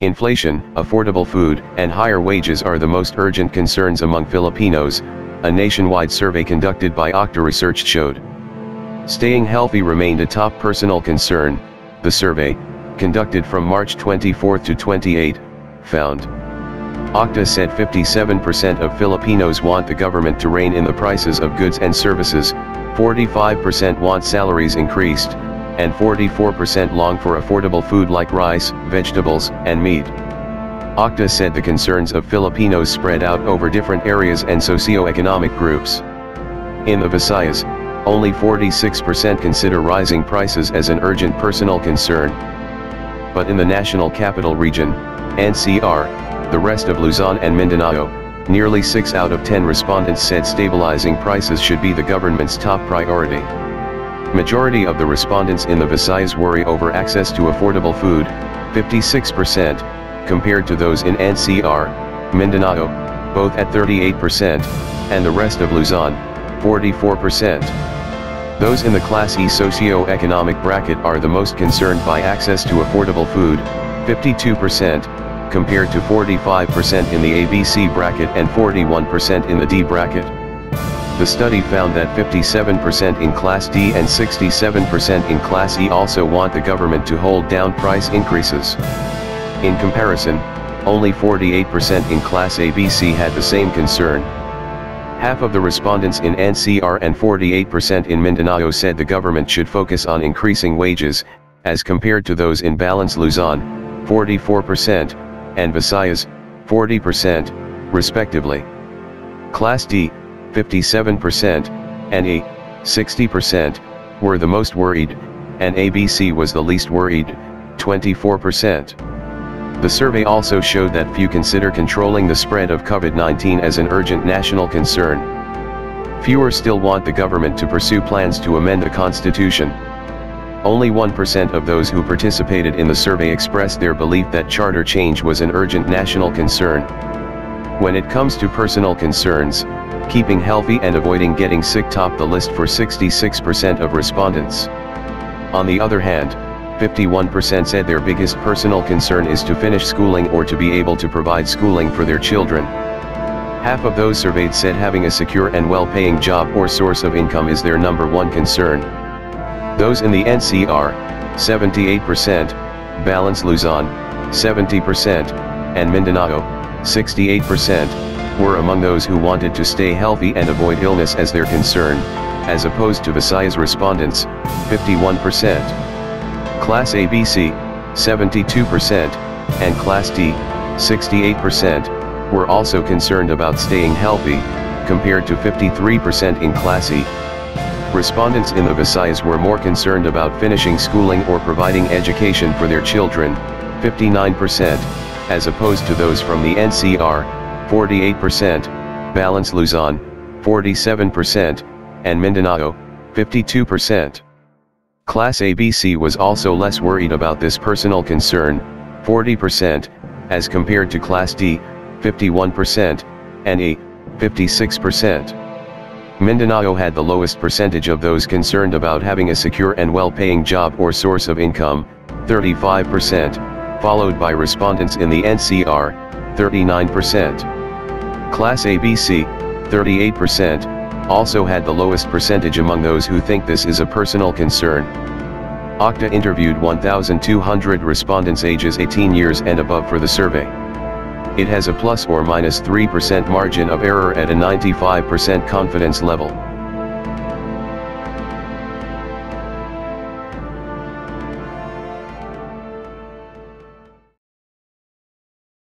Inflation, affordable food, and higher wages are the most urgent concerns among Filipinos, a nationwide survey conducted by OCTA Research showed. Staying healthy remained a top personal concern, the survey, conducted from March 24 to 28, found. OCTA said 57% of Filipinos want the government to rein in the prices of goods and services, 45% want salaries increased, and 44% long for affordable food like rice, vegetables, and meat. OCTA said the concerns of Filipinos spread out over different areas and socioeconomic groups. In the Visayas, only 46% consider rising prices as an urgent personal concern. But in the National Capital Region, NCR, the rest of Luzon and Mindanao, nearly 6 out of 10 respondents said stabilizing prices should be the government's top priority. Majority of the respondents in the Visayas worry over access to affordable food, 56%, compared to those in NCR, Mindanao, both at 38%, and the rest of Luzon, 44%. Those in the Class E socio-economic bracket are the most concerned by access to affordable food, 52%, compared to 45% in the ABC bracket and 41% in the D bracket. The study found that 57% in Class D and 67% in Class E also want the government to hold down price increases. In comparison, only 48% in Class ABC had the same concern. Half of the respondents in NCR and 48% in Mindanao said the government should focus on increasing wages, as compared to those in Balance Luzon, 44%, and Visayas, 40%, respectively. Class D, 57%, and E, 60%, were the most worried, and ABC was the least worried, 24%. The survey also showed that few consider controlling the spread of COVID-19 as an urgent national concern. Fewer still want the government to pursue plans to amend the Constitution. Only 1% of those who participated in the survey expressed their belief that charter change was an urgent national concern. When it comes to personal concerns, keeping healthy and avoiding getting sick topped the list for 66% of respondents. On the other hand, 51% said their biggest personal concern is to finish schooling or to be able to provide schooling for their children. Half of those surveyed said having a secure and well-paying job or source of income is their number one concern. Those in the NCR, 78%, Balance Luzon, 70%, and Mindanao, 68%. Were among those who wanted to stay healthy and avoid illness as their concern, as opposed to Visayas respondents, 51%. Class ABC, 72%, and Class D, 68%, were also concerned about staying healthy, compared to 53% in Class E. Respondents in the Visayas were more concerned about finishing schooling or providing education for their children, 59%, as opposed to those from the NCR, 48%, Balance Luzon, 47%, and Mindanao, 52%. Class ABC was also less worried about this personal concern, 40%, as compared to Class D, 51%, and E, 56%. Mindanao had the lowest percentage of those concerned about having a secure and well-paying job or source of income, 35%, followed by respondents in the NCR, 39%. Class ABC, 38%, also had the lowest percentage among those who think this is a personal concern. OCTA interviewed 1,200 respondents ages 18 years and above for the survey. It has a plus or minus 3% margin of error at a 95% confidence level.